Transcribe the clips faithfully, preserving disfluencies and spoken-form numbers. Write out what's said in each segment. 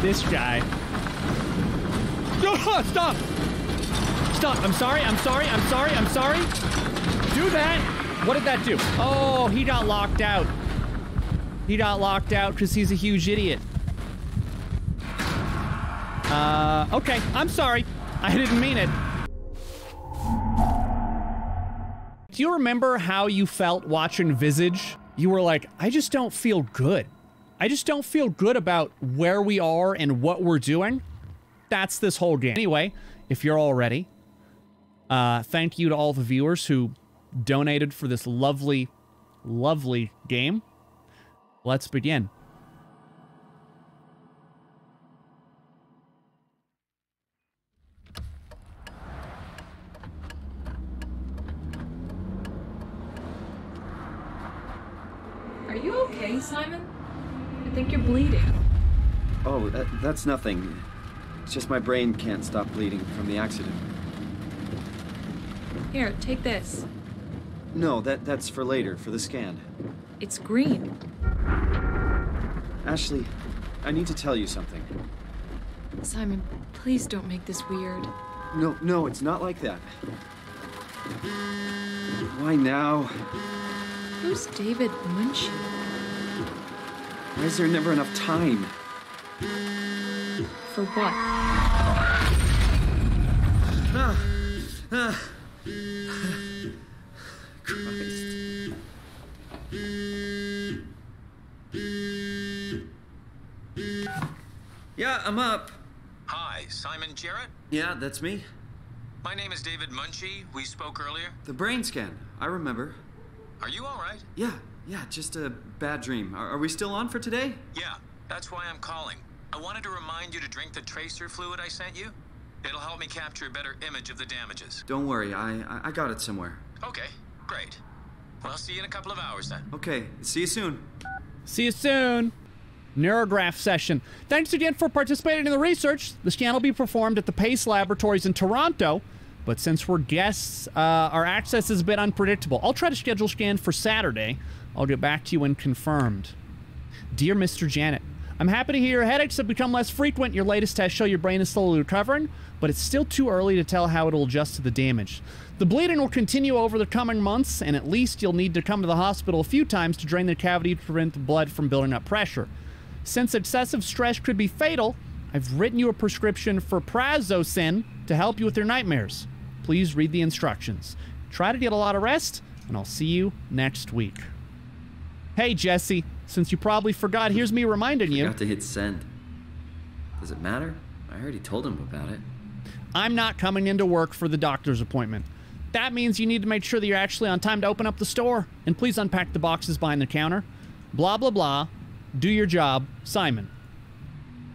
This guy. Stop! Stop! I'm sorry, I'm sorry, I'm sorry, I'm sorry. Do that! What did that do? Oh, he got locked out. He got locked out because he's a huge idiot. Uh, okay, I'm sorry. I didn't mean it. Do you remember how you felt watching Visage? You were like, I just don't feel good. I just don't feel good about where we are and what we're doing. That's this whole game. Anyway, if you're all ready, uh, thank you to all the viewers who donated for this lovely, lovely game. Let's begin. Are you okay, Simon? I think you're bleeding. Oh, that, that's nothing. It's just my brain can't stop bleeding from the accident. Here, take this. No, that that's for later, for the scan. It's green. Ashley, I need to tell you something. Simon, please don't make this weird. No, no, it's not like that. Why now? Who's David Munchie? Why is there never enough time? For what? Ah, ah. Christ. Yeah, I'm up. Hi, Simon Jarrett? Yeah, that's me. My name is David Munchie. We spoke earlier. The brain scan. I remember. Are you all right? Yeah, yeah, just a bad dream. Are, are we still on for today? Yeah, that's why I'm calling. I wanted to remind you to drink the tracer fluid I sent you. It'll help me capture a better image of the damages. Don't worry, I, I, I got it somewhere. Okay, great. Well, I'll see you in a couple of hours then. Okay, see you soon. See you soon. Neurograph session. Thanks again for participating in the research. The scan will be performed at the Pace Laboratories in Toronto. But since we're guests, uh, our access is a bit unpredictable. I'll try to schedule scan for Saturday. I'll get back to you when confirmed. Dear Mister Janet, I'm happy to hear your headaches have become less frequent. Your latest tests show your brain is slowly recovering, but it's still too early to tell how it'll adjust to the damage. The bleeding will continue over the coming months, and at least you'll need to come to the hospital a few times to drain the cavity to prevent the blood from building up pressure. Since excessive stress could be fatal, I've written you a prescription for prazosin to help you with your nightmares. Please read the instructions. Try to get a lot of rest, and I'll see you next week. Hey, Jesse, since you probably forgot, here's me reminding you. I forgot to hit send. Does it matter? I already told him about it. I'm not coming into work for the doctor's appointment. That means you need to make sure that you're actually on time to open up the store. And please unpack the boxes behind the counter. Blah, blah, blah. Do your job, Simon.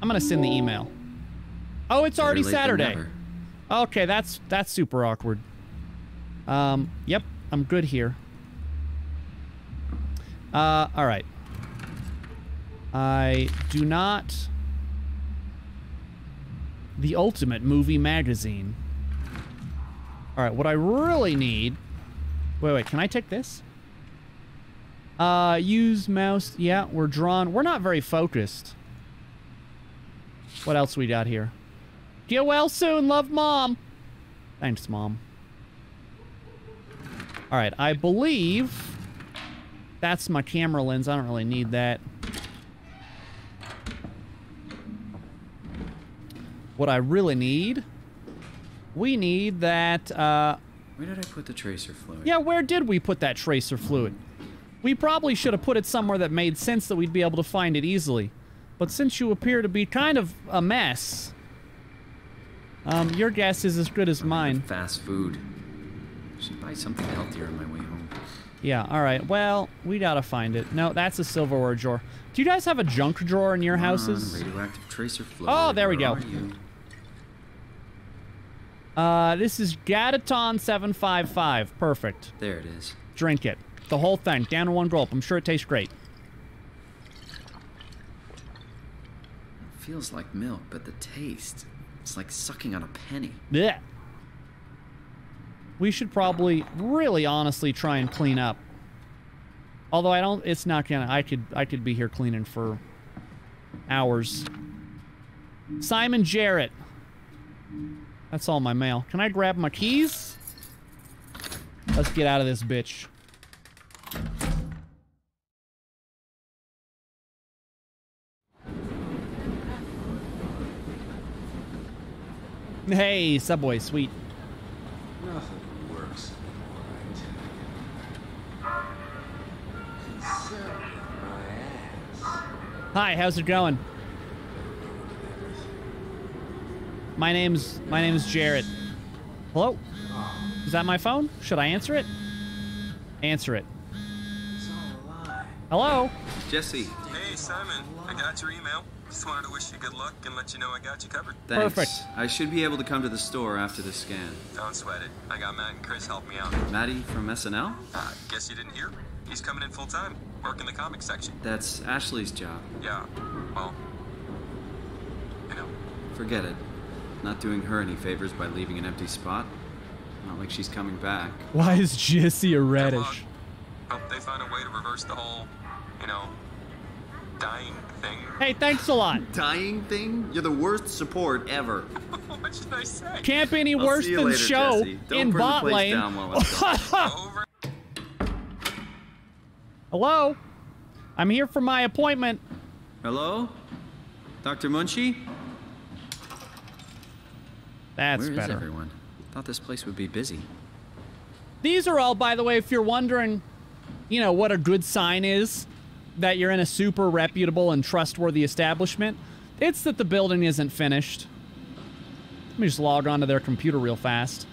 I'm gonna send the email. Oh, it's already Saturday. Okay, that's that's super awkward. Um, yep, I'm good here. Uh, all right. I do not... The Ultimate Movie Magazine. All right, what I really need... Wait, wait, can I take this? Uh, use mouse... Yeah, we're drawn... We're not very focused. What else we got here? Get well soon, love, Mom. Thanks, Mom. All right, I believe that's my camera lens. I don't really need that. What I really need, we need that. Uh, where did I put the tracer fluid? Yeah, where did we put that tracer fluid? We probably should have put it somewhere that made sense that we'd be able to find it easily. But since you appear to be kind of a mess, um, your guess is as good as mine. Fast food. I should buy something healthier on my way home. Yeah, alright. Well, we gotta find it. No, that's a silverware drawer. Do you guys have a junk drawer in your houses? Radioactive tracer fluid. Oh, there we go. Uh, this is Gadaton seven five five. Perfect. There it is. Drink it. The whole thing. Down in one gulp. I'm sure it tastes great. Feels like milk, but the taste, it's like sucking on a penny. Yeah. We should probably really honestly try and clean up. Although I don't, it's not gonna, I could, I could be here cleaning for hours. Simon Jarrett. That's all my mail. Can I grab my keys? Let's get out of this bitch. Hey, Subway, sweet. Nothing works. Right. Hi, how's it going? My name's my name's Jarrett. Hello? Is that my phone? Should I answer it? Answer it. It's all a lie. Hello? Jesse. Hey, Simon. I got your email. Just wanted to wish you good luck and let you know I got you covered. Thanks. Perfect. I should be able to come to the store after this scan. Don't sweat it. I got Matt and Chris helped me out. Matty from S N L? Uh, guess you didn't hear? He's coming in full time. Working the comic section. That's Ashley's job. Yeah. Well, you know. Forget it. Not doing her any favors by leaving an empty spot. Not like she's coming back. Why is Jesse a reddish? Hope they find a way to reverse the whole, you know, dying thing. Hey, thanks a lot. Dying thing? You're the worst support ever. What should I say? Can't be any I'll worse than later, show in bot lane. Hello? I'm here for my appointment. Hello? Doctor Munchie? That's Where better. Is everyone? Thought this place would be busy. These are all, by the way, if you're wondering, you know, what a good sign is that you're in a super reputable and trustworthy establishment. It's that the building isn't finished. Let me just log on to their computer real fast.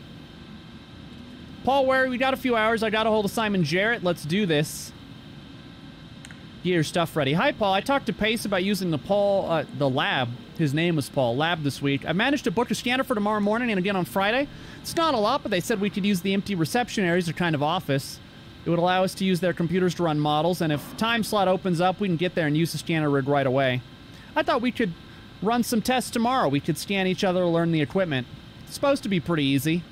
Paul Berg, we got a few hours. I got a hold of Simon Jarrett. Let's do this. Get your stuff ready. Hi, Paul. I talked to Pace about using the Paul, uh, the lab. His name was Paul Lab this week. I managed to book a scanner for tomorrow morning and again on Friday. It's not a lot, but they said we could use the empty reception areas or kind of office. It would allow us to use their computers to run models, and if time slot opens up, we can get there and use the scanner rig right away. I thought we could run some tests tomorrow. We could scan each other, learn the equipment. It's supposed to be pretty easy.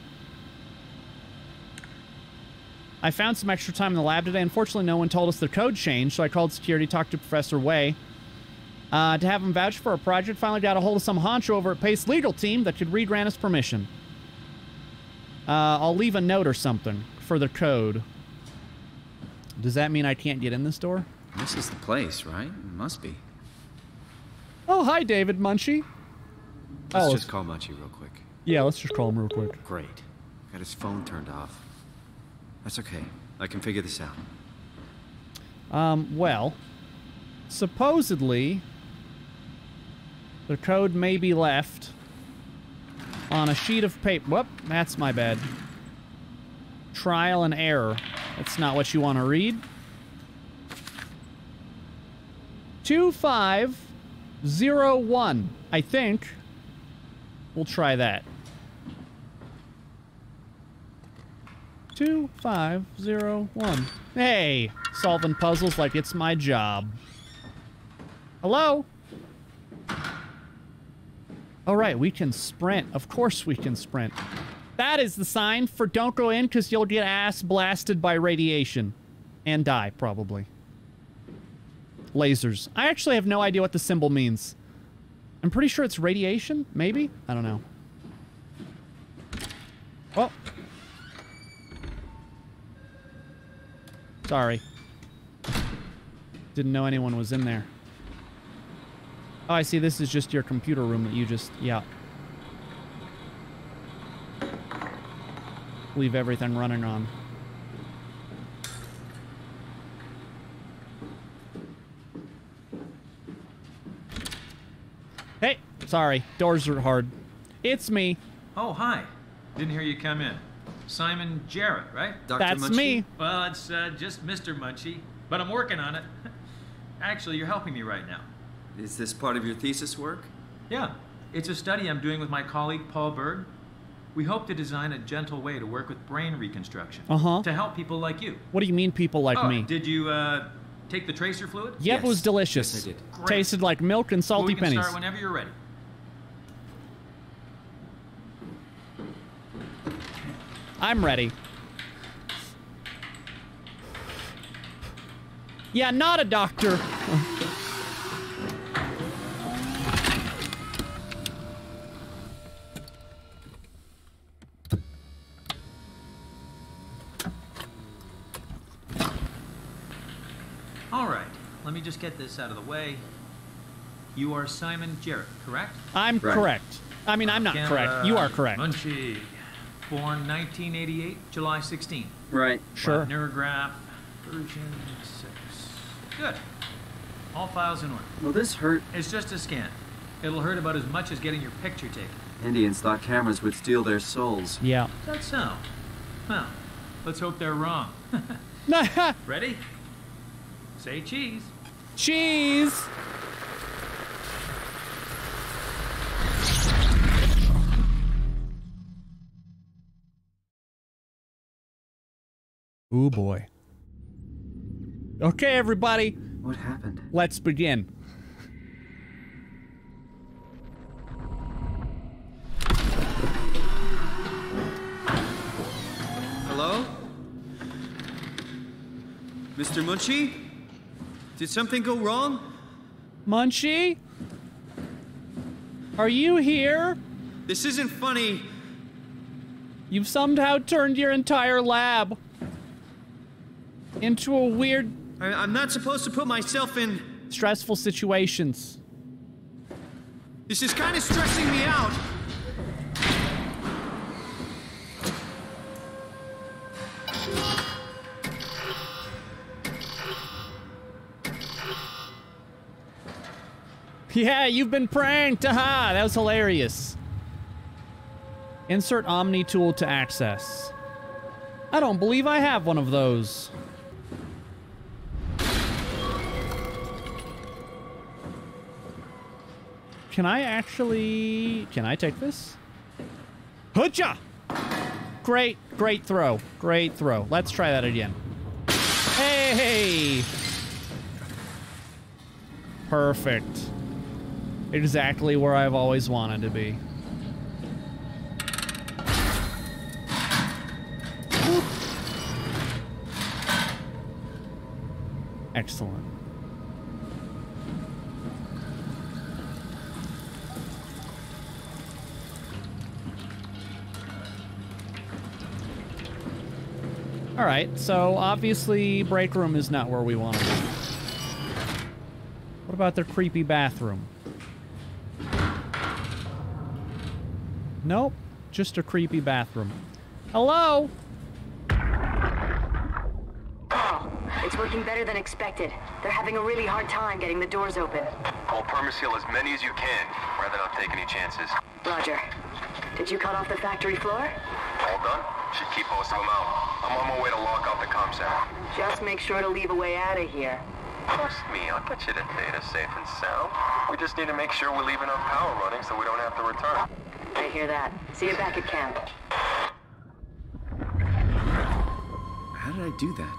I found some extra time in the lab today. Unfortunately, no one told us their code changed, so I called security, talked to Professor Way. Uh, to have him vouch for a project, finally got a hold of some honcho over at Pace Legal Team that could re-grant us permission. Uh, I'll leave a note or something for the code. Does that mean I can't get in this door? This is the place, right? It must be. Oh, hi, David Munchie. Let's oh, just let's... call Munchie real quick. Yeah, let's just call him real quick. Great. Got his phone turned off. That's okay. I can figure this out. Um, well, supposedly... the code may be left on a sheet of paper. Whoop, that's my bad. Trial and error. That's not what you want to read. two five zero one, I think. We'll try that. two five zero one. Hey, solving puzzles like it's my job. Hello? All right, we can sprint. Of course we can sprint. That is the sign for don't go in because you'll get ass blasted by radiation. And die, probably. Lasers. I actually have no idea what the symbol means. I'm pretty sure it's radiation, maybe? I don't know. Well. Sorry. Didn't know anyone was in there. Oh, I see. This is just your computer room that you just... yeah. Leave everything running on. Hey! Sorry. Doors are hard. It's me. Oh, hi. Didn't hear you come in. Simon Jarrett, right? Doctor That's Munchie? Me. Well, it's uh, just Mister Munchie, but I'm working on it. Actually, you're helping me right now. Is this part of your thesis work? Yeah. It's a study I'm doing with my colleague, Paul Berg. We hope to design a gentle way to work with brain reconstruction uh-huh. to help people like you. What do you mean people like oh, me? Did you uh, take the tracer fluid? Yep, yes. It was delicious. Yes, I did. Great. Tasted like milk and salty well, we can pennies. Start whenever you're ready. I'm ready. Yeah, not a doctor. me just get this out of the way. You are Simon Jarrett, correct? I'm right. correct. I mean, I'm not Canada, correct. You are correct. Munchie, born nineteen eighty-eight, July sixteenth. Right. Sure. Neurograph, version six. Good. All files in order. Well, this hurt. It's just a scan. It'll hurt about as much as getting your picture taken. Indians thought cameras would steal their souls. Yeah. That's so. Well, let's hope they're wrong. Ready? Say cheese. Cheese. Oh boy. Okay, everybody. What happened? Let's begin. Hello? Mister Munchie? Did something go wrong? Munchie? Are you here? This isn't funny. You've somehow turned your entire lab into a weird... I, I'm not supposed to put myself in... stressful situations. This is kind of stressing me out. Yeah, you've been pranked! Aha! That was hilarious. Insert Omni tool to access. I don't believe I have one of those. Can I actually... Can I take this? Hutcha! Great, great throw. Great throw. Let's try that again. Hey! Perfect. Exactly where I've always wanted to be. Whoop. Excellent. All right, so obviously break room is not where we want to be. What about their creepy bathroom? Nope, just a creepy bathroom. Hello? Paul, it's working better than expected. They're having a really hard time getting the doors open. Paul, permaseal as many as you can, rather not take any chances. Roger. Did you cut off the factory floor? All done. Should keep most of them out. I'm on my way to lock off the comm center. Just make sure to leave a way out of here. Trust me, I'll get you to Theta safe and sound. We just need to make sure we leave enough power running so we don't have to return. I hear that. See you back at camp. How did I do that?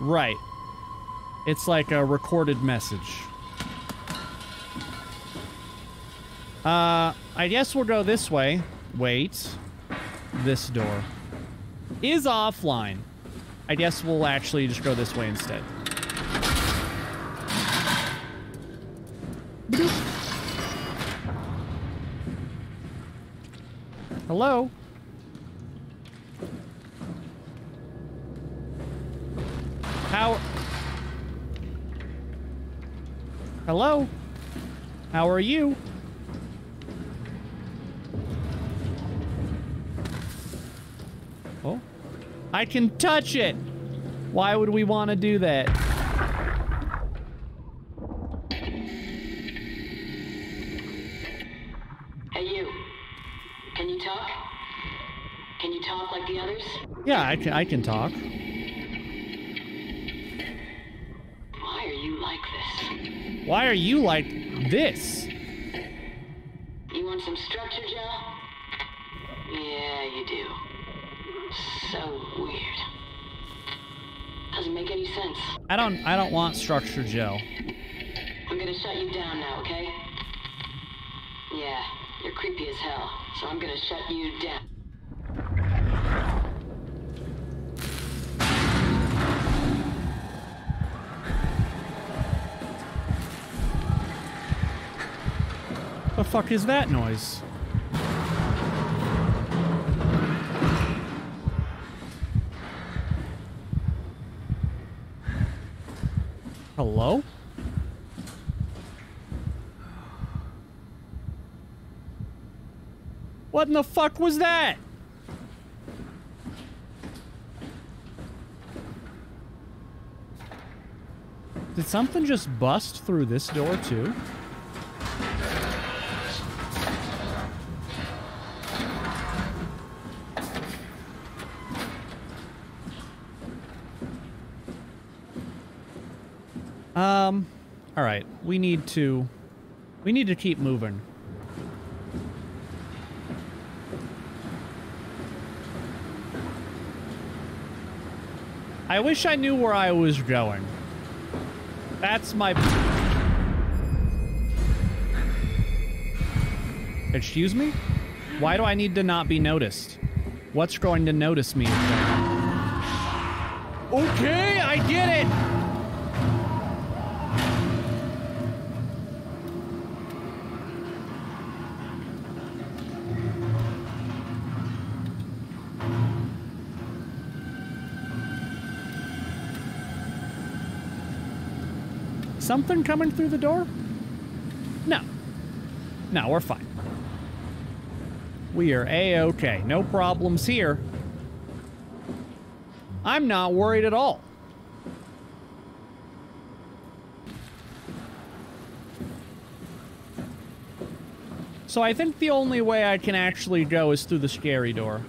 Right. It's like a recorded message. Uh, I guess we'll go this way. Wait. This door is offline. I guess we'll actually just go this way instead. Boop. Hello? How... Hello? How are you? Oh. I can touch it! Why would we want to do that? Yeah, I can, I can talk. Why are you like this? Why are you like this? You want some structure, Joe? Yeah, you do. So weird. Doesn't make any sense. I don't I don't want structure, Joe. I'm gonna shut you down now, okay? Yeah, you're creepy as hell, so I'm gonna shut you down. What the fuck is that noise? Hello? What in the fuck was that? Did something just bust through this door, too? Um, all right. We need to... We need to keep moving. I wish I knew where I was going. That's my... Excuse me? Why do I need to not be noticed? What's going to notice me? Okay, I get it! Something coming through the door? No. No, we're fine. We are A-okay. No problems here. I'm not worried at all. So I think the only way I can actually go is through the scary door.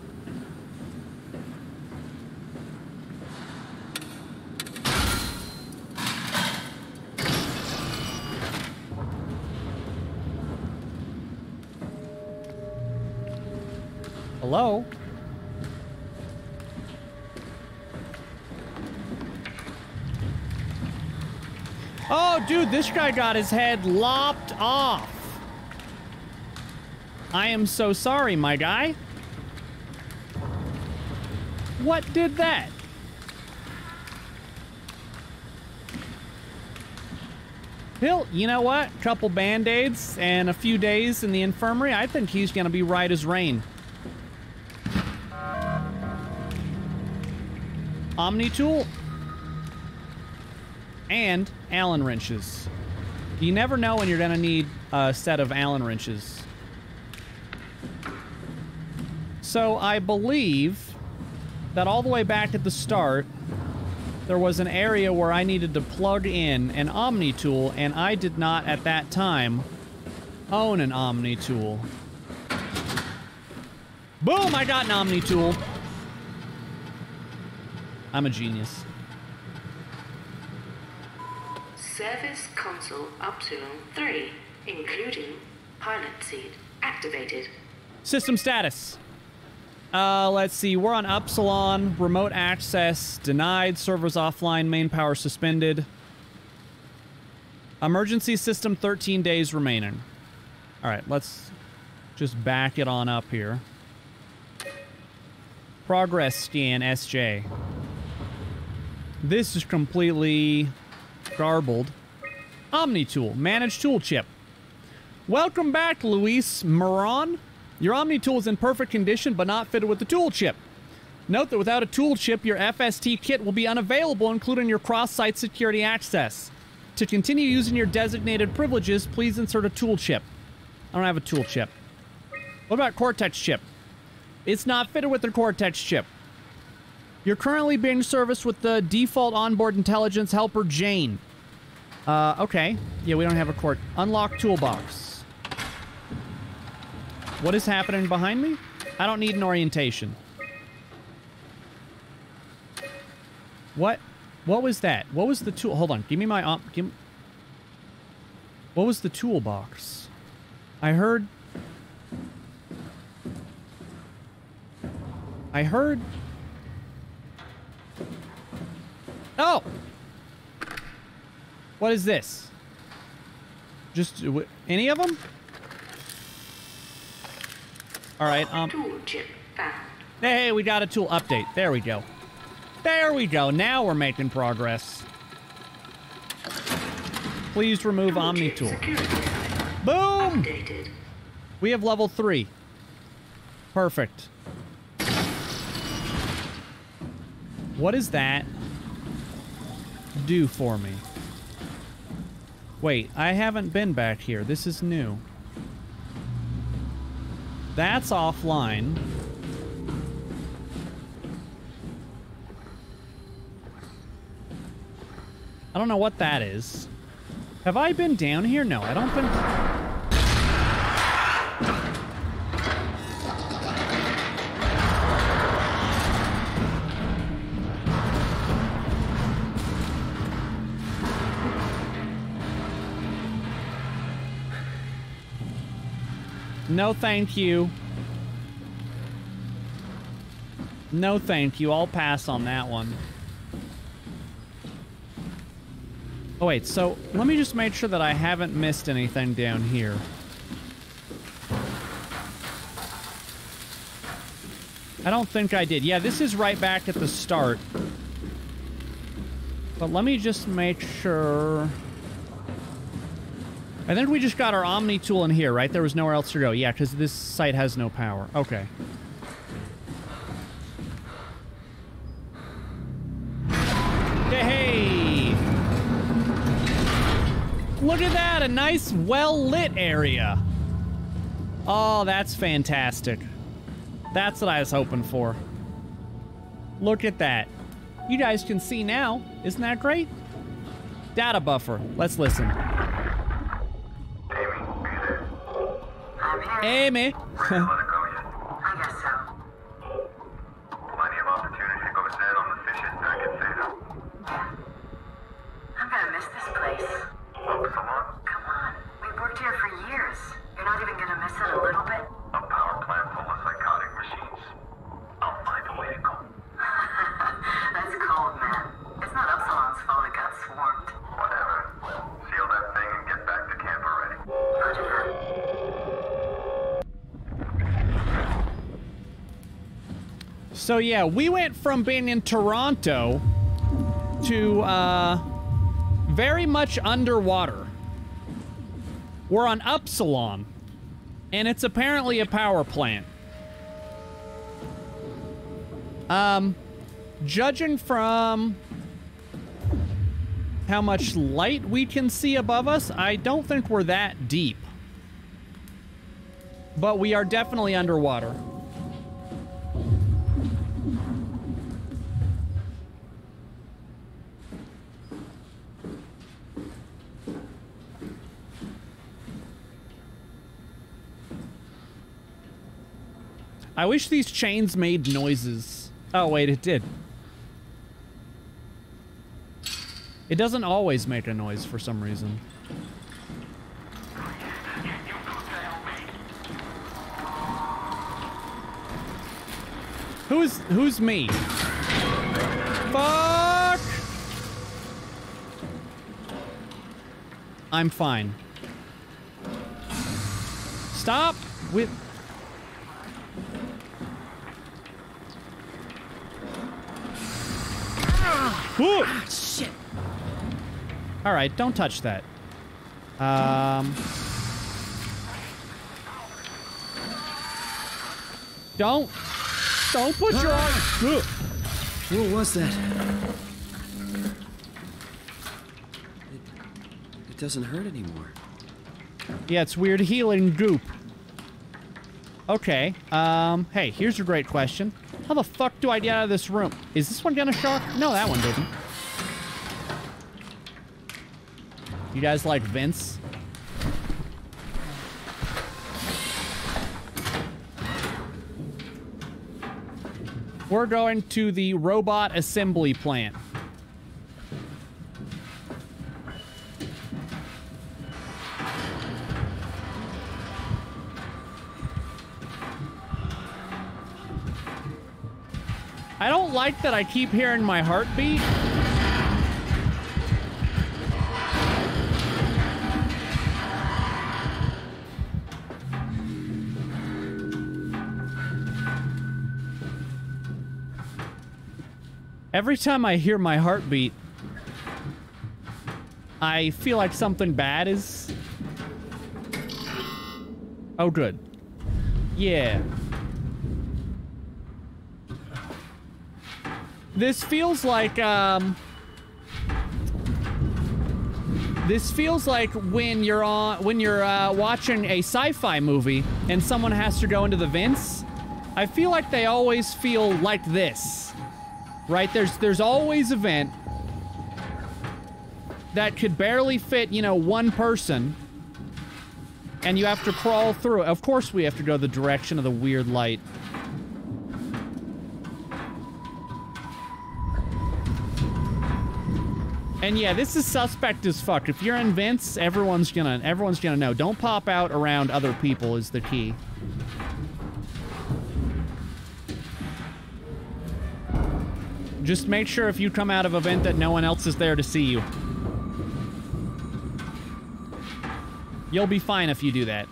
Hello? Oh, dude, this guy got his head lopped off. I am so sorry, my guy. What did that? Bill, you know what? Couple band-aids and a few days in the infirmary. I think he's gonna be right as rain. Omni tool and Allen wrenches. You never know when you're gonna need a set of Allen wrenches. So I believe that all the way back at the start, there was an area where I needed to plug in an Omni tool, and I did not at that time own an Omni tool. Boom! I got an Omni tool. I'm a genius. Service console Upsilon three, including pilot seat, activated. System status. Uh, let's see. We're on Upsilon. Remote access denied. Servers offline. Main power suspended. Emergency system thirteen days remaining. All right, let's just back it on up here. Progress scan S J. This is completely garbled. Omni tool, manage tool chip. Welcome back, Luis Moran. Your Omni tool is in perfect condition, but not fitted with the tool chip. Note that without a tool chip, your F S T kit will be unavailable, including your cross-site security access. To continue using your designated privileges, please insert a tool chip. I don't have a tool chip. What about Cortex chip? It's not fitted with the Cortex chip. You're currently being serviced with the default onboard intelligence helper, Jane. Uh, okay. Yeah, we don't have a court. Unlock toolbox. What is happening behind me? I don't need an orientation. What? What was that? What was the tool? Hold on. Give me my... Um, give me... What was the toolbox? I heard... I heard... Oh! What is this? Just any of them? All right. Um. Tool chip found. Hey, we got a tool update. There we go. There we go. Now we're making progress. Please remove tool Omni tool. Security. Boom! Updated. We have level three. Perfect. What is that? Do for me. Wait, I haven't been back here. This is new. That's offline. I don't know what that is. Have I been down here? No, I don't think... No, thank you. No, thank you. I'll pass on that one. Oh, wait, so let me just make sure that I haven't missed anything down here. I don't think I did. Yeah, this is right back at the start. But let me just make sure... I think we just got our Omni tool in here, right? There was nowhere else to go. Yeah, because this site has no power. Okay. Look at that, a nice, well-lit area. Oh, that's fantastic. That's what I was hoping for. Look at that. You guys can see now. Isn't that great? Data buffer. Let's listen. Amy. Amy. So yeah, we went from being in Toronto to uh, very much underwater. We're on Upsilon, and it's apparently a power plant. Um, judging from how much light we can see above us, I don't think we're that deep. But we are definitely underwater. I wish these chains made noises. Oh, wait, it did. It doesn't always make a noise for some reason. Who's, who's me? Fuck! I'm fine. Stop with... Woo! Ah, shit. All right, don't touch that. Um, don't, don't put ah. your arm. What was that? It, it doesn't hurt anymore. Yeah, it's weird healing goop. Okay. Um. Hey, here's a great question. How the fuck do I get out of this room? Is this one gonna shock? No, that one didn't. You guys like vents? We're going to the robot assembly plant. I don't like that I keep hearing my heartbeat. Every time I hear my heartbeat, I feel like something bad is... Oh, good. Yeah. This feels like, um... This feels like when you're on, when you're uh, watching a sci-fi movie and someone has to go into the vents. I feel like they always feel like this, right? There's there's always a vent that could barely fit, you know, one person, and you have to crawl through it. Of course, we have to go the direction of the weird light. And yeah, this is suspect as fuck. If you're in vents, everyone's gonna everyone's gonna know. Don't pop out around other people is the key. Just make sure if you come out of a vent that no one else is there to see you. You'll be fine if you do that.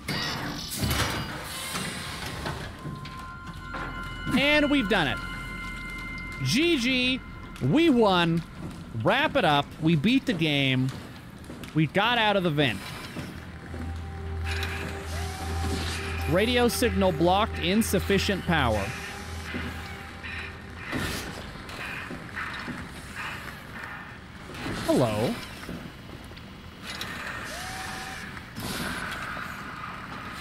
And we've done it. G G, we won. Wrap it up. We beat the game. We got out of the vent. Radio signal blocked. Insufficient power. Hello.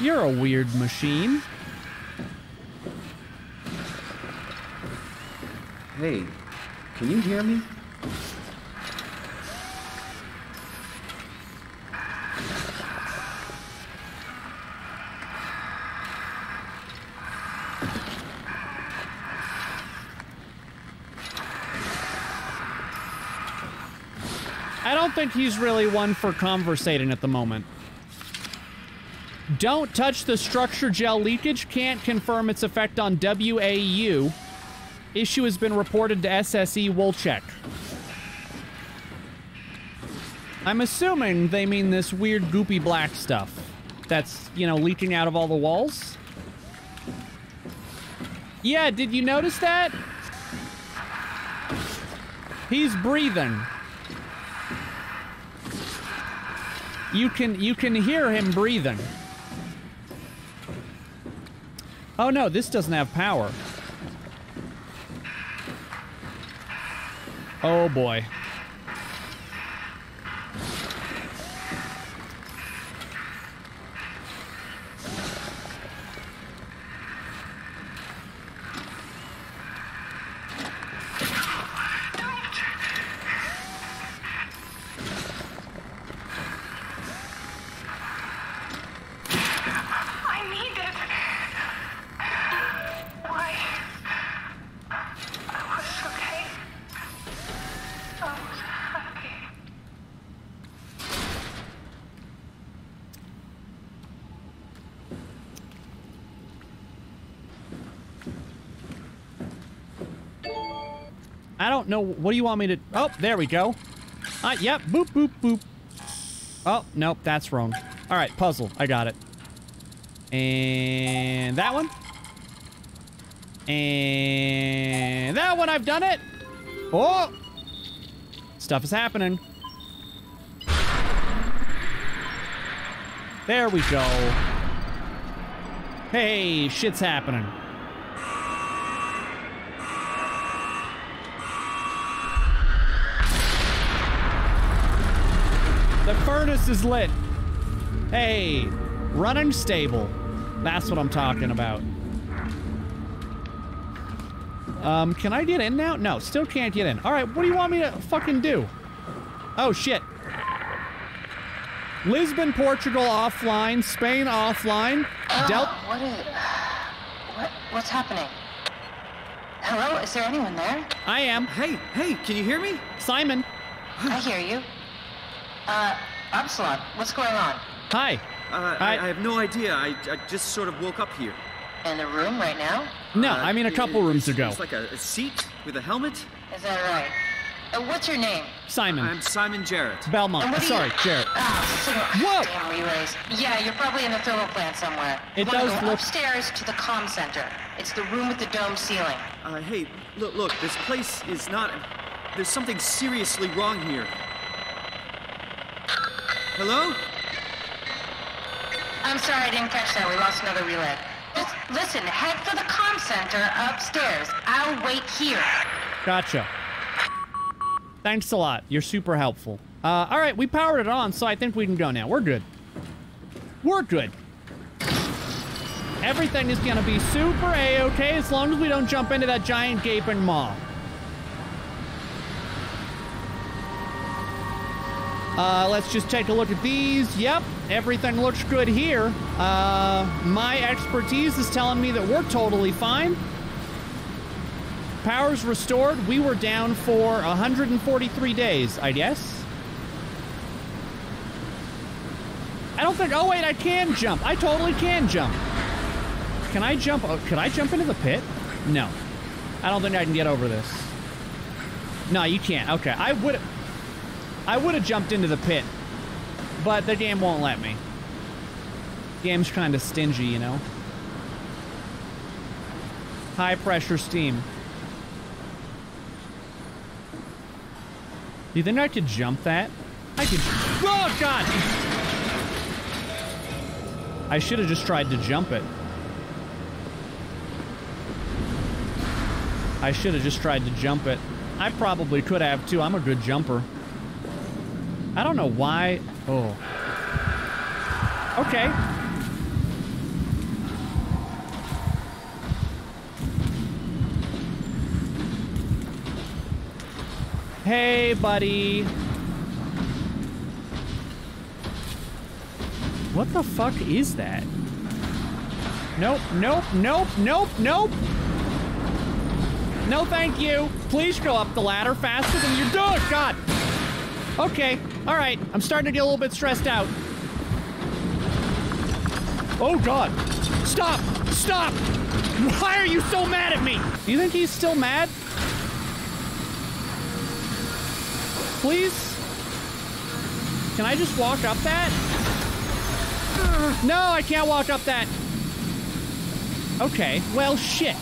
You're a weird machine. Hey, can you hear me? I think he's really one for conversating at the moment. Don't touch the structure gel leakage. Can't confirm its effect on W A U. Issue has been reported to S S E. We'll check. I'm assuming they mean this weird goopy black stuff that's, you know, leaking out of all the walls. Yeah, did you notice that? He's breathing. You can you can hear him breathing. Oh no, this doesn't have power. Oh boy. No, what do you want me to... Oh, there we go. Uh, yep, boop, boop, boop. Oh, nope, that's wrong. All right, puzzle. I got it. And that one. And that one, I've done it. Oh! Stuff is happening. There we go. Hey, shit's happening. The furnace is lit. Hey, running stable. That's what I'm talking about. Um, can I get in now? No, still can't get in. All right, what do you want me to fucking do? Oh, shit. Lisbon, Portugal offline. Spain offline. Uh, Del what is... What, what's happening? Hello? Is there anyone there? I am. Hey, hey, can you hear me? Simon. I hear you. Uh, Upsilon, what's going on? Hi. Uh, I, I have no idea. I, I just sort of woke up here. In a room right now? No, uh, I mean a couple it, rooms ago. It's like a, a seat with a helmet. Is that right? Uh, what's your name? Simon. I'm Simon Jarrett. Belmont. Uh, Sorry, you... Jarrett. Oh, so... Whoa! Damn relays. Yeah, you're probably in the thermal plant somewhere. It does go look... upstairs to the comm center. It's the room with the dome ceiling. Uh, hey, look, look, this place is not... There's something seriously wrong here. Hello? I'm sorry, I didn't catch that. We lost another relay. Just listen, head for the comm center upstairs. I'll wait here. Gotcha. Thanks a lot. You're super helpful. Uh, all right, we powered it on, so I think we can go now. We're good. We're good. Everything is going to be super A-okay as long as we don't jump into that giant gaping maw. Uh, let's just take a look at these. Yep, everything looks good here. Uh, my expertise is telling me that we're totally fine. Power's restored. We were down for one hundred forty-three days, I guess. I don't think... Oh, wait, I can jump. I totally can jump. Can I jump? Oh, could I jump into the pit? No. I don't think I can get over this. No, you can't. Okay. I would... I would have jumped into the pit, but the game won't let me. Game's kind of stingy, you know? High-pressure steam. Do you think I could jump that? I could... Oh, God! I should have just tried to jump it. I should have just tried to jump it. I probably could have, too. I'm a good jumper. I don't know why. Oh. Okay. Hey, buddy. What the fuck is that? Nope, nope, nope, nope, nope. No, thank you. Please go up the ladder faster than you do. Oh, God. Okay. All right, I'm starting to get a little bit stressed out. Oh, God. Stop! Stop! Why are you so mad at me? Do you think he's still mad? Please? Can I just walk up that? No, I can't walk up that. Okay, well, shit.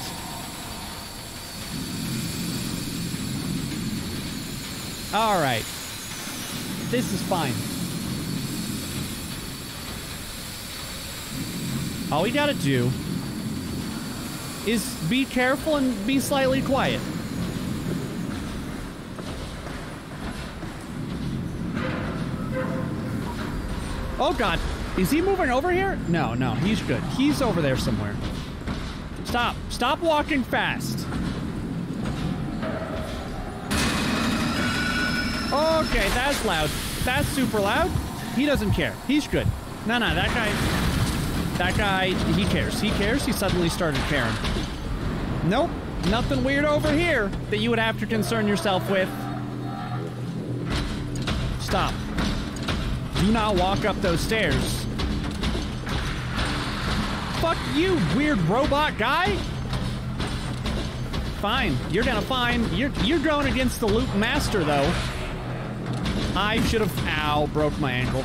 All right. This is fine. All we gotta do is be careful and be slightly quiet. Oh, God. Is he moving over here? No, no, he's good. He's over there somewhere. Stop. Stop walking fast. Okay, that's loud. That's super loud. He doesn't care. He's good. No, no, that guy... That guy, he cares. He cares. He suddenly started caring. Nope. Nothing weird over here that you would have to concern yourself with. Stop. Do not walk up those stairs. Fuck you, weird robot guy! Fine. You're gonna find... You're, you're going against the Loop Master, though. I should have... Ow, broke my ankle.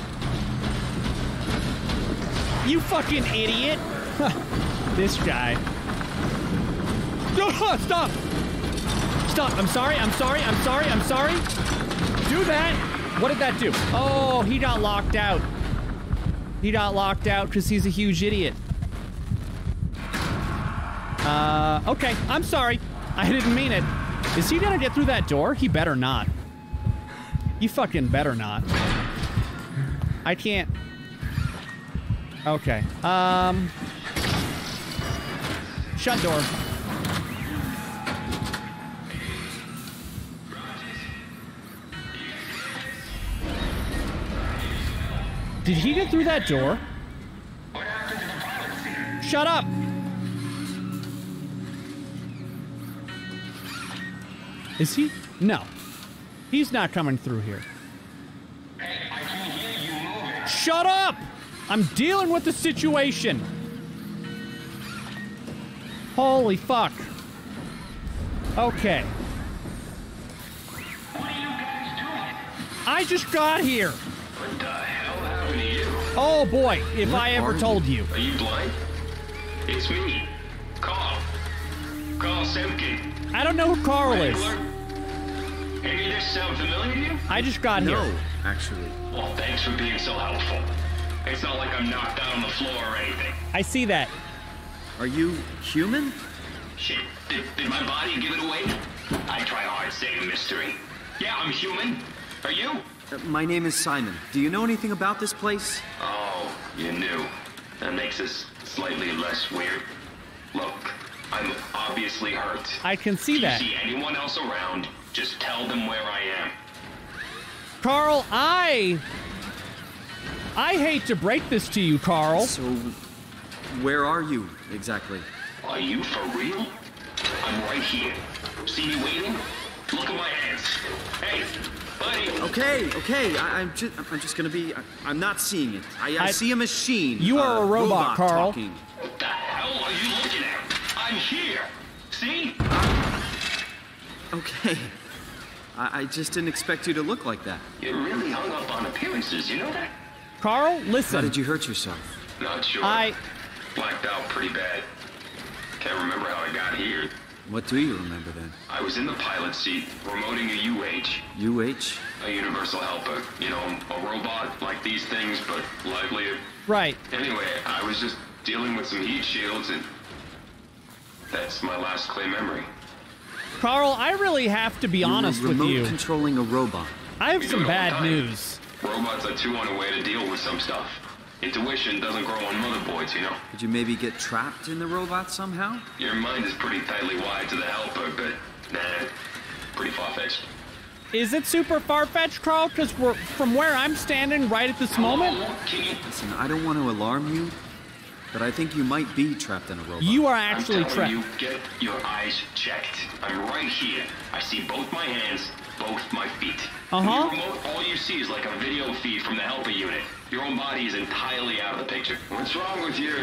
You fucking idiot! This guy. Stop! Stop! I'm sorry, I'm sorry, I'm sorry, I'm sorry! Do that! What did that do? Oh, he got locked out. He got locked out because he's a huge idiot. Uh, okay, I'm sorry. I didn't mean it. Is he gonna get through that door? He better not. You fucking better not. I can't. Okay. Um. Shut door. Did he get through that door? Shut up. Is he? No. He's not coming through here. Hey, I can hear you moving. Shut up! I'm dealing with the situation. Holy fuck. Okay. What are you guys doing? I just got here. What the hell happened to you? Oh boy, if what I ever told you? you. Are you blind? It's me, Carl. Carl Semke. I don't know who Carl is. Maybe this sound familiar to you? I just got no, here. No, actually. Well, thanks for being so helpful. It's not like I'm knocked out on the floor or anything. I see that. Are you human? Shit, did, did my body give it away? I try hard to save a mystery. Yeah, I'm human. Are you? Uh, my name is Simon. Do you know anything about this place? Oh, you knew. That makes us slightly less weird. Look, I'm obviously hurt. I can see that. If you see anyone else around, just tell them where I am. Carl, I... I hate to break this to you, Carl. So, where are you, exactly? Are you for real? I'm right here. See me waiting? Look at my hands. Hey, buddy. Okay, okay. I, I'm just, I'm just gonna be. I, I'm not seeing it. I, I, I see a machine. You are uh, a robot, robot Carl. Talking. What the hell are you looking at? I'm here. See? Okay. I, I just didn't expect you to look like that. You're really hung up on appearances. You know that? Carl, listen. How did you hurt yourself? Not sure. I blacked out pretty bad. Can't remember how I got here. What do you remember then? I was in the pilot seat, remoting a U H. U H? A universal helper. You know, a robot like these things, but livelier. Right. Anyway, I was just dealing with some heat shields, and that's my last clear memory. Carl, I really have to be you honest with you. Remote controlling a robot. I have we some bad news. Robots are too unaware to deal with some stuff. Intuition doesn't grow on motherboards, you know. Could you maybe get trapped in the robot somehow? Your mind is pretty tightly wired to the helper, but nah, pretty far-fetched. Is it super far-fetched, Carl? Because we're from where I'm standing right at this Hello, moment. King. Listen, I don't want to alarm you, but I think you might be trapped in a robot. You are actually I'm trapped. You get your eyes checked. I'm right here. I see both my hands, both my feet. Uh huh. When you remote, all you see is like a video feed from the helper unit. Your own body is entirely out of the picture. What's wrong with your...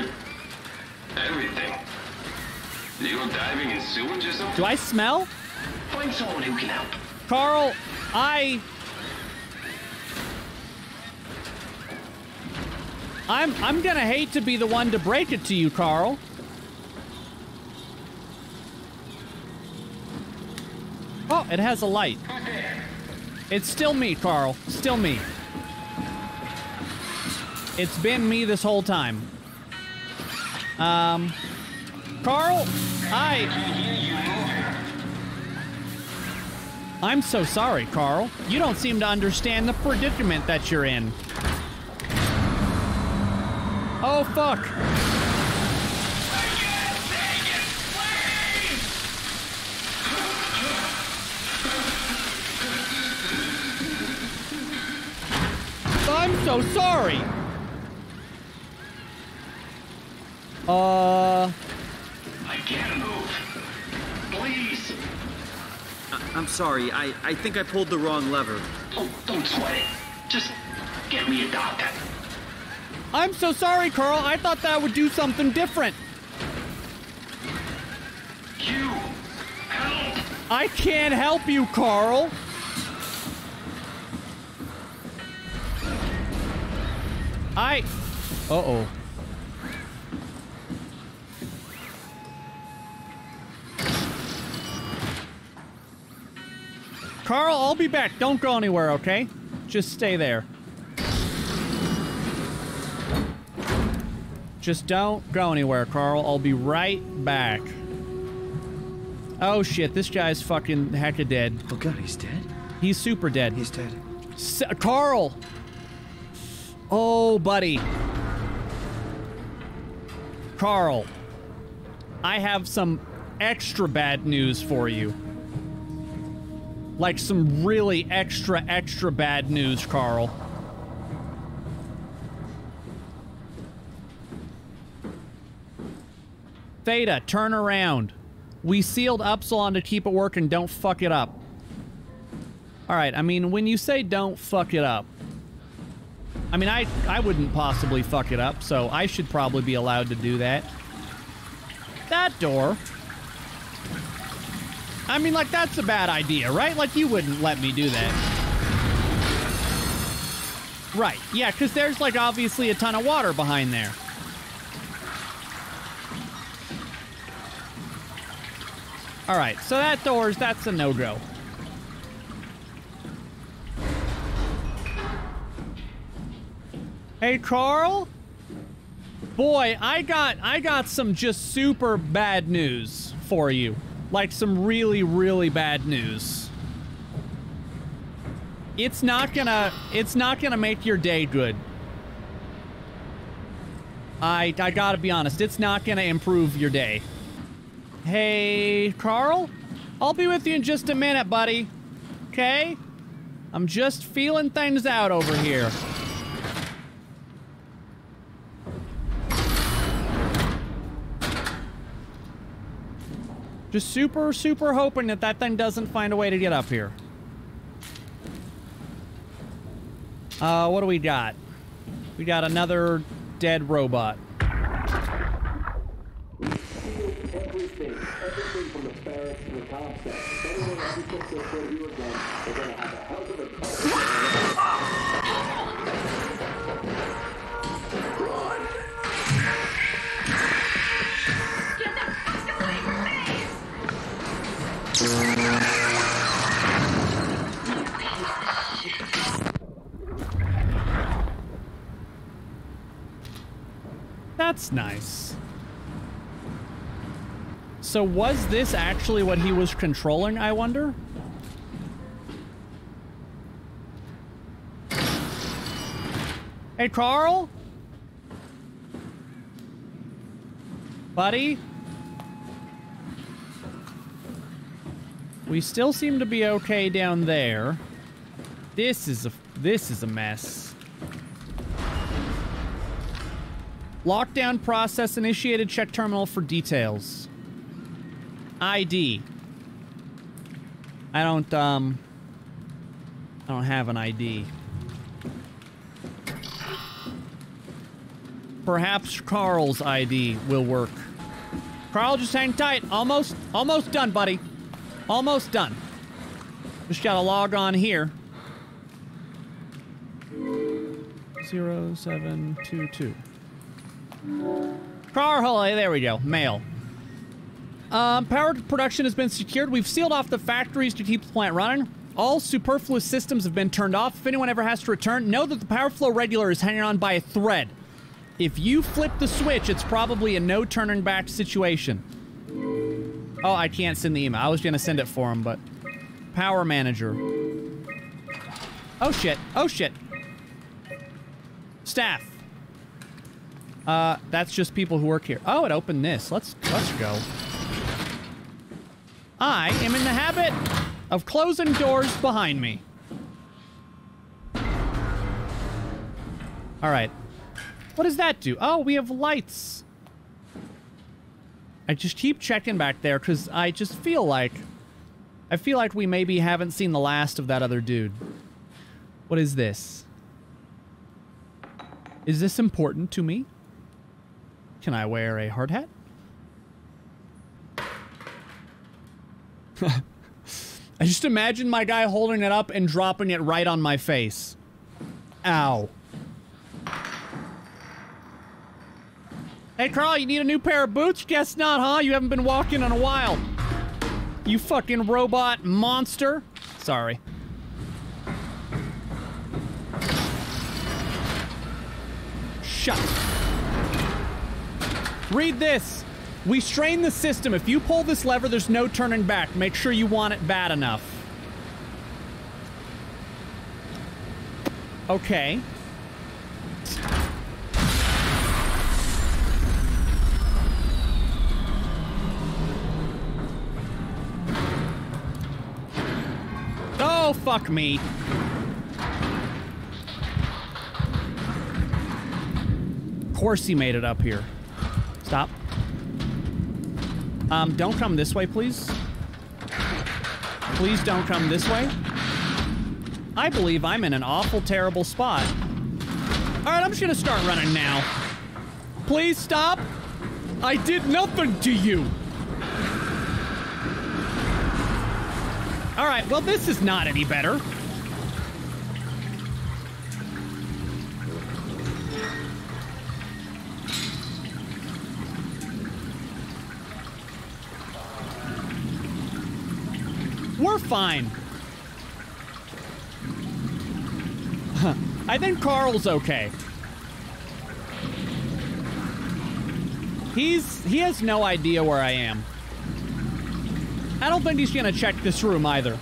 everything? Did you go diving in sewage or something? Do I smell? Find someone who can help. Carl, I... I'm, I'm gonna hate to be the one to break it to you, Carl. Oh, it has a light. It's still me, Carl. Still me. It's been me this whole time. Um, Carl, I... I'm so sorry, Carl. You don't seem to understand the predicament that you're in. Oh, fuck. I'm so sorry. Uh... I can't move. Please. I I'm sorry. I, I think I pulled the wrong lever. Oh, don't sweat it. Just get me a doctor. I'm so sorry, Carl. I thought that would do something different. You. Help. I can't help you, Carl. I... Uh-oh. Carl, I'll be back. Don't go anywhere, okay? Just stay there. Just don't go anywhere, Carl. I'll be right back. Oh, shit. This guy's fucking hecka dead. Oh, God, he's dead? He's super dead. He's dead. S- Carl! Oh, buddy. Carl, I have some extra bad news for you. Like some really extra, extra bad news, Carl. Theta, turn around. We sealed Upsilon to keep it working. Don't fuck it up. All right, I mean, when you say don't fuck it up, I mean, I, I wouldn't possibly fuck it up, so I should probably be allowed to do that. That door... I mean, like, that's a bad idea, right? Like, you wouldn't let me do that. Right. Yeah, because there's, like, obviously a ton of water behind there. All right. So that door's... That's a no-go. Hey, Carl? Boy, I got... I got some just super bad news for you. Like some really, really bad news. it's not gonna it's not gonna make your day good. I I gotta be honest, it's not gonna improve your day. Hey, Carl, I'll be with you in just a minute, buddy. Okay? I'm just feeling things out over here. Just super, super hoping that that thing doesn't find a way to get up here. Uh, what do we got? We got another dead robot. Everything, everything from the barracks to the concept. Anyone who took their review again, they're gonna have a hell of a time. Run! Get the fuck away from me! That's nice. So was this actually what he was controlling, I wonder? Hey, Carl? Buddy? We still seem to be okay down there. This is a, this is a mess. Lockdown process initiated. Check terminal for details. I D. I don't, um... I don't have an I D. Perhaps Carl's I D will work. Carl, just hang tight. Almost, almost done, buddy. Almost done. Just gotta log on here. zero seven two two. Carl, there we go. Mail. Um, power production has been secured. We've sealed off the factories to keep the plant running. All superfluous systems have been turned off. If anyone ever has to return, know that the power flow regulator is hanging on by a thread. If you flip the switch, it's probably a no turning back situation. Oh, I can't send the email. I was gonna send it for him, but... Power manager. Oh shit. Oh shit. Staff. Uh, that's just people who work here. Oh, it opened this. Let's, let's go. I am in the habit of closing doors behind me. All right. What does that do? Oh, we have lights. I just keep checking back there because I just feel like... I feel like we maybe haven't seen the last of that other dude. What is this? Is this important to me? Can I wear a hard hat? I just imagine my guy holding it up and dropping it right on my face. Ow. Hey, Carl, you need a new pair of boots? Guess not, huh? You haven't been walking in a while. You fucking robot monster. Sorry. Shut. Read this. We strain the system. If you pull this lever, there's no turning back. Make sure you want it bad enough. Okay. Oh, fuck me. Of course he made it up here. Stop. Um, don't come this way, please. Please don't come this way. I believe I'm in an awful, terrible spot. All right, I'm just gonna start running now. Please stop. I did nothing to you. All right, well, this is not any better. We're fine. Huh. I think Carl's okay. He's... he has no idea where I am. I don't think he's gonna check this room either.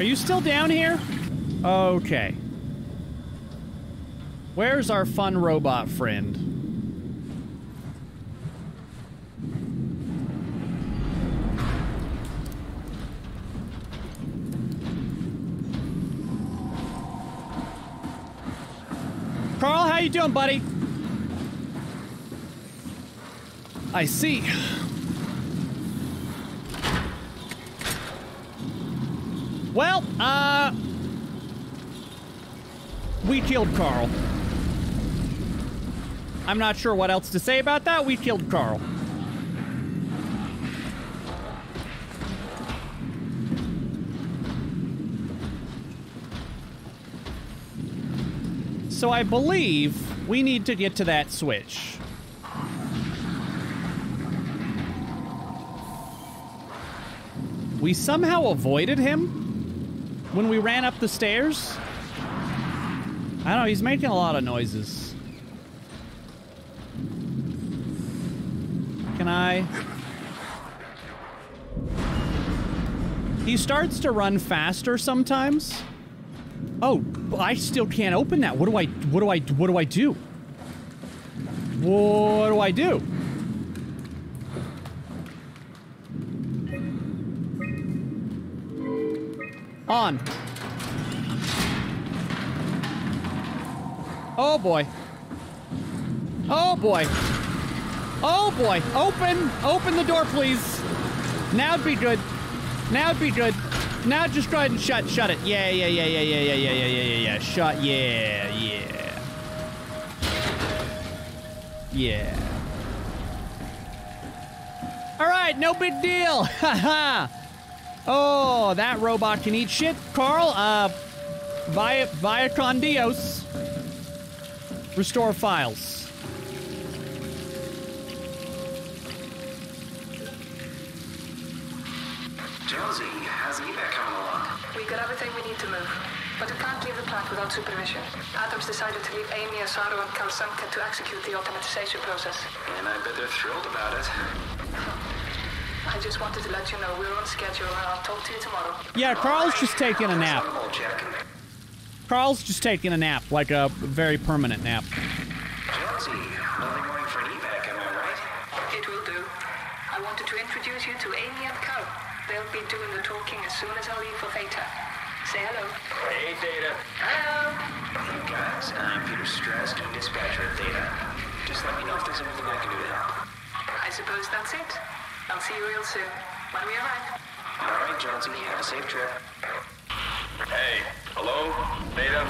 Are you still down here? Okay. Where's our fun robot friend? Carl, how you doing, buddy? I see. Well, uh... we killed Carl. I'm not sure what else to say about that. We killed Carl. So I believe we need to get to that switch. We somehow avoided him when we ran up the stairs. I don't know, he's making a lot of noises. Can I? He starts to run faster sometimes. Oh, I still can't open that. What do I, what do I, what do I do? What do I do? On. Oh boy. Oh boy. Oh boy. Open, open the door, please. Now'd be good. Now'd be good. Now just go ahead and shut, shut it. Yeah, yeah, yeah, yeah, yeah, yeah, yeah, yeah, yeah, yeah. Shut, yeah, yeah. Yeah. All right, no big deal. Haha. Oh, that robot can eat shit. Carl, uh, via, via con Dios. Restore files. Jonesy. We got everything we need to move, but we can't leave the plant without supervision. Adams decided to leave Amy, Asaro, and Carl Semke to execute the automatization process. And I bet they're thrilled about it. I just wanted to let you know we're on schedule, and I'll talk to you tomorrow. Yeah, Carl's just taking a nap. Carl's just taking a nap, like a very permanent nap. Jonesy, early morning for an evac, am I right? It will do. I wanted to introduce you to Amy and Carl. They'll be doing the talking as soon as I leave for Theta. Say hello. Hey, Theta. Hello. Hey, guys. I'm Peter Strasser, dispatcher at Theta. Just let me know if there's anything I can do to help. I suppose that's it. I'll see you real soon, when we arrive. All right, Jonesy. Have a safe trip. Hey. Hello, Theta?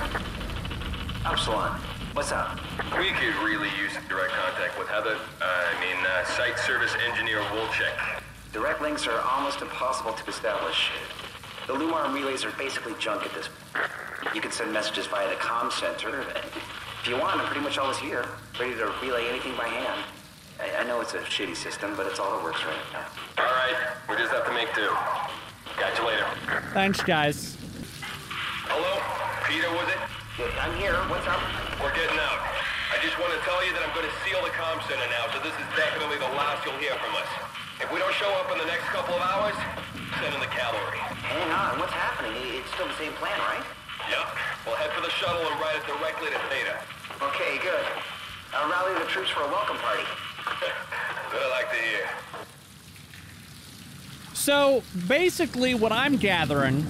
Upsilon. What's up? We could really use direct contact with Heather. Uh, I mean, uh, site service engineer Wolchek. Direct links are almost impossible to establish. The Lumar relays are basically junk at this point. You can send messages via the comm center. If you want, I'm pretty much always here, ready to relay anything by hand. I, I know it's a shitty system, but it's all that works right now. All right, we just have to make do. Catch you later. Thanks, guys. Hello? Peter, was it? Yeah, I'm here. What's up? We're getting out. I just want to tell you that I'm going to seal the comm center now, so this is definitely the last you'll hear from us. If we don't show up in the next couple of hours, send in the cavalry. Hang on, what's happening? It's still the same plan, right? Yep. We'll head for the shuttle and ride it directly to Theta. Okay, good. I'll rally the troops for a welcome party. What I like to hear. So, basically what I'm gathering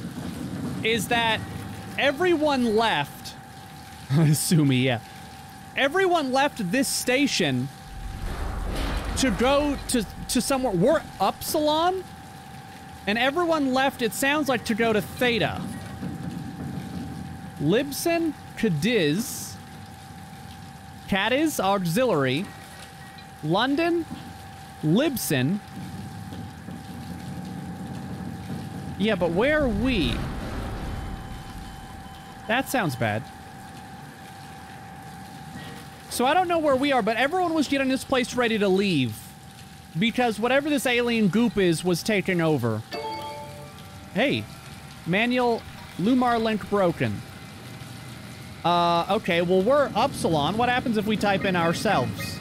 is that everyone left... I assume, yeah. Everyone left this station to go to... to somewhere. We're Upsilon? And everyone left, it sounds like, to go to Theta. Libsen, Cadiz, Cadiz Auxiliary, London, Libsen. Yeah, but where are we? That sounds bad. So I don't know where we are, but everyone was getting this place ready to leave. Because whatever this alien goop is was taking over. Hey. Manual Lumar link broken. Uh, okay, well, we're Upsilon. What happens if we type in ourselves?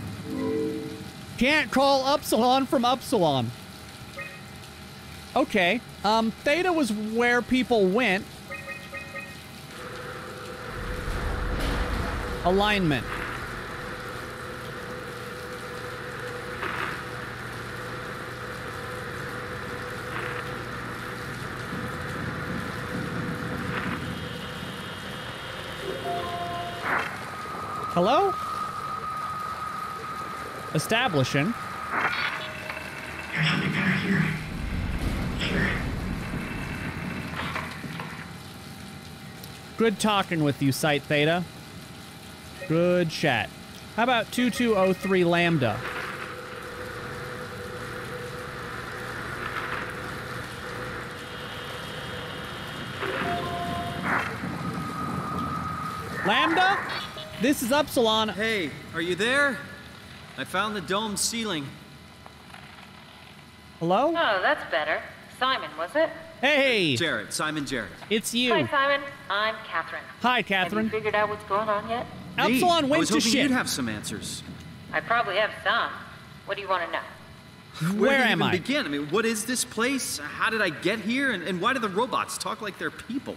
Can't call Upsilon from Upsilon. Okay. Um, Theta was where people went. Alignment. Hello? Establishing. There's something better here. Here. Good talking with you, Site Theta. Good chat. How about two two oh three Lambda? Lambda? This is Upsilon. Hey, are you there? I found the dome ceiling. Hello? Oh, that's better. Simon, was it? Hey! Jarrett, Simon Jarrett. It's you. Hi, Simon. I'm Catherine. Hi, Catherine. Have you figured out what's going on yet? Me. Upsilon went to shit. I was hoping you'd have some answers. I probably have some. What do you want to know? Where, Where am I? Begin? I mean, what is this place? How did I get here? And, and why do the robots talk like they're people?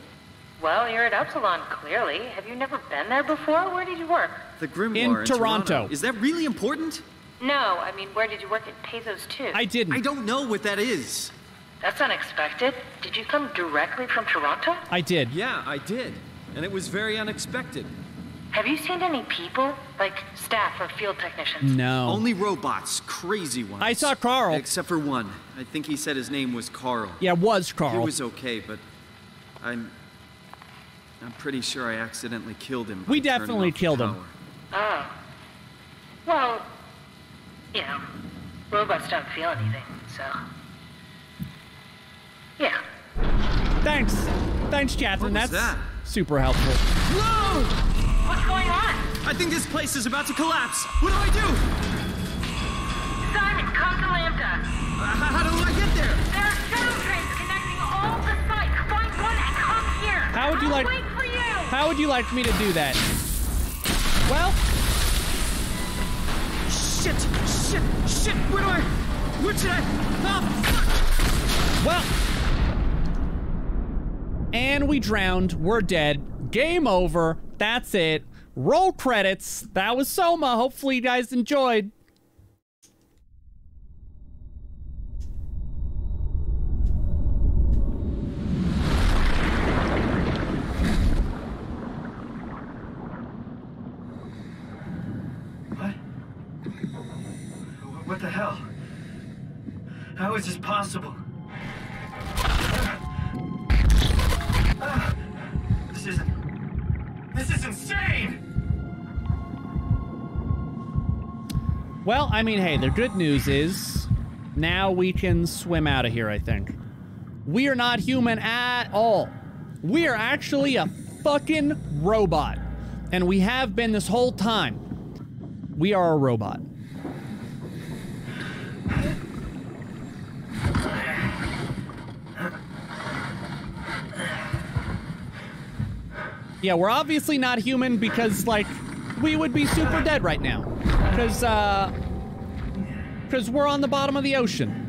Well, you're at Upsilon, clearly. Have you never been there before? Where did you work? The Grimoire in, in Toronto. Toronto. Is that really important? No, I mean, where did you work at Pathos two? I didn't. I don't know what that is. That's unexpected. Did you come directly from Toronto? I did. Yeah, I did. And it was very unexpected. Have you seen any people? Like, staff or field technicians? No. Only robots. Crazy ones. I saw Carl. Except for one. I think he said his name was Carl. Yeah, it was Carl. He was okay, but I'm... I'm pretty sure I accidentally killed him. We definitely killed him. Oh. Well, you know, robots don't feel anything, so... Yeah. Thanks. Thanks, Catherine. That's that? super helpful. Whoa! What's going on? I think this place is about to collapse. What do I do? Simon, come to Lambda. Uh, how do I get there? There are shuttle trains connecting all the sites. Find one and come here. How would you I'll like? Wait for you. How would you like me to do that? Well. Shit! Shit! Shit! Where do I? Where should I? Oh, fuck! Well. And we drowned. We're dead. Game over. That's it. Roll credits. That was Soma. Hopefully you guys enjoyed. What? What the hell? How is this possible? Ah, this isn't... This is insane! Well, I mean, hey, the good news is now we can swim out of here, I think. We are not human at all. We are actually a fucking robot. And we have been this whole time. We are a robot. Yeah, we're obviously not human because, like, we would be super dead right now. Because, uh, because we're on the bottom of the ocean.